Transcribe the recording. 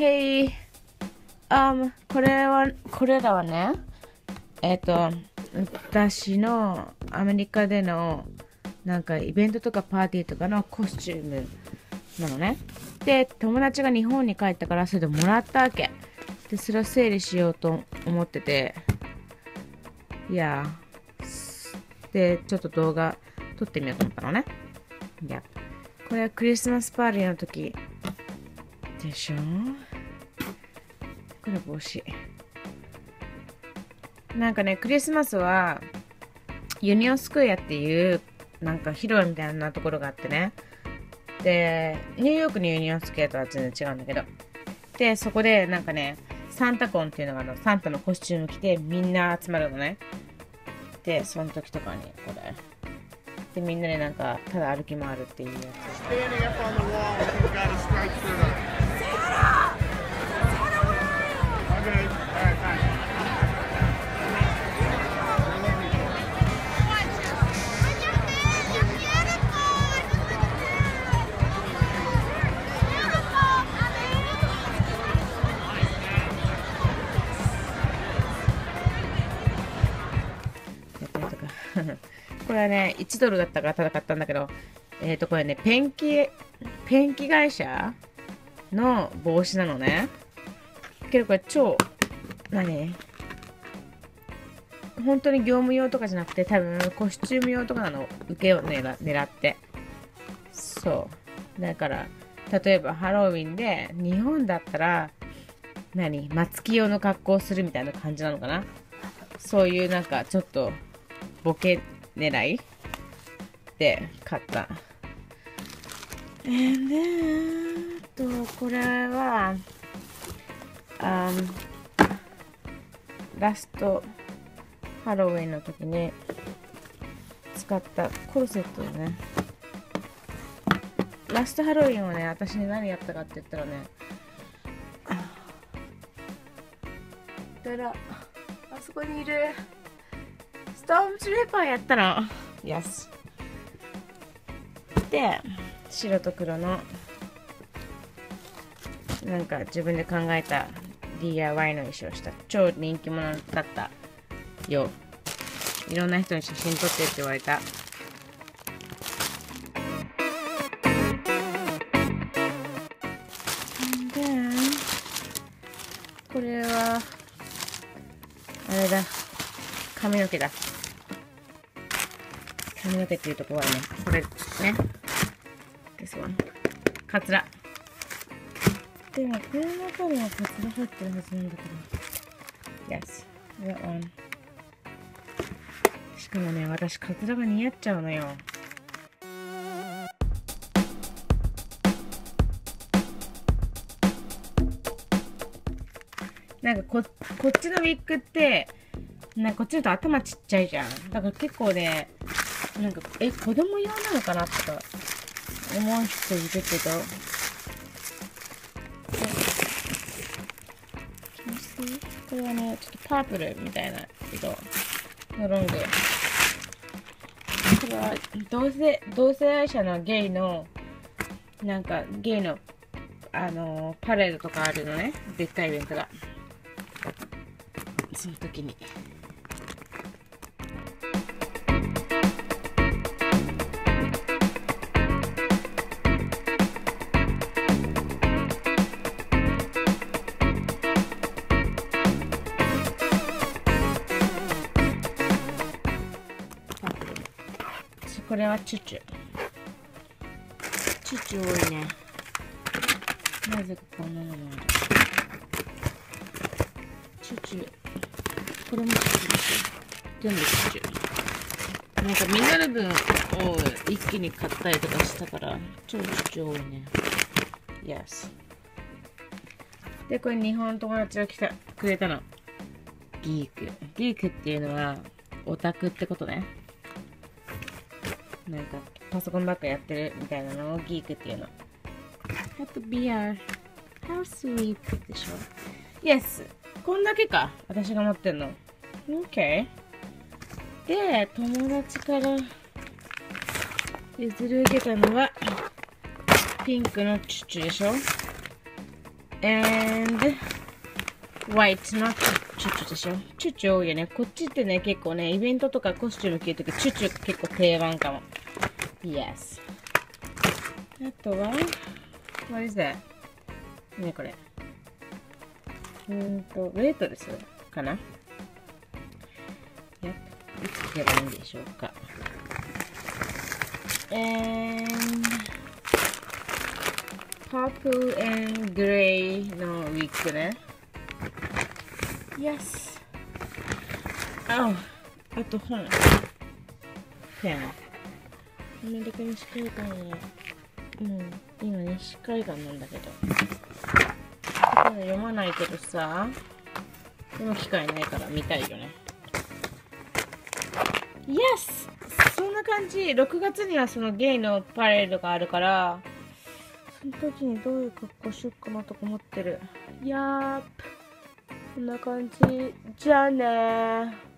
Okay. これらはね、私のアメリカでのなんかイベントとかパーティーとかのコスチュームなのね。で、友達が日本に帰ったからそれでもらったわけ。で、それを整理しようと思ってて、いやー、で、ちょっと動画撮ってみようと思ったのね。いや、これはクリスマスパーティーの時でしょ。これ帽子。なんかね、クリスマスはユニオンスクエアっていうなんか広いみたいなところがあってね。で、ニューヨークのユニオンスクエアとは全然違うんだけど。で、そこでなんかね、サンタコンっていうのがあるの。サンタのコスチューム着てみんな集まるのね。で、その時とかにこれ。で、みんなでなんかただ歩き回るっていうやつ。これはね、1ドルだったから高かったんだけど、これね、ペンキ会社の帽子なのね。けどこれ超、本当に業務用とかじゃなくて、多分コスチューム用とかなの、受けを狙って。そう。だから、例えばハロウィンで、日本だったら、松木用の格好をするみたいな感じなのかな。そういうなんか、ちょっと、ボケ狙いで買った。これは、ラストハロウィンの時に使ったコルセットだね。ラストハロウィンはね、私に何やったかって言ったらね、あそこにいるストームトレーパーやったの。Yes。で、白と黒のなんか自分で考えた DIY の衣装をした。超人気者だったよ。いろんな人に写真撮ってって言われた。で、これはあれだ。髪の毛だ。髪の毛っていうとこはね、これね。This one。カツラ。でもこの中にはカツラ入ってるはずなんだけど。Yes。That one。しかもね、私カツラが似合っちゃうのよ。なんかこっちのウィッグってなんかこっちだと頭ちっちゃいじゃん。だから結構ね、なんか子供用なのかなとか思う人いるけど。これはね、ちょっとパープルみたいな色のロング。これは同性愛者のゲイのなんかゲイのパレードとかあるのね、でっかいイベントが。その時に。これはチュチュ。チュチュ多いね。なぜかこんなのもある。チュチュ。これもチュチュ。全部チュチュ。なんかみんなの分を一気に買ったりとかしたから、超チュチュ多いね。Yes。で、これ日本の友達が来たくれたの。ギーク。ギークっていうのはオタクってことね。なんかパソコンばっかやってるみたいなのをギークっていうの。ハッピービアー。How sweet でしょ。Yes。こんだけか。私が持ってんの。Okay。で、友達から譲り受けたのはピンクのチュチュでしょ。and white, not チュチュでしょ。チュチュ多いよね。こっちってね、結構ね、イベントとかコスチューム着るとき、チュチュ結構定番かも。Yes。あとは、what is that? ね、これ。ウェイトレスかな。やっ、いつ着ればいいんでしょうか。Purple and Grey のウィッグね。Yes。あ、あとほら。ペン。アメリカ西海岸の、うん、今西海岸なんだけど。読まないけどさ、読む機会ないから見たいよね。Yes。そんな感じ。6月にはそのゲイのパレードがあるから、その時にどういう格好しようかなとか思ってる。やーっ。こんな感じじゃあねー。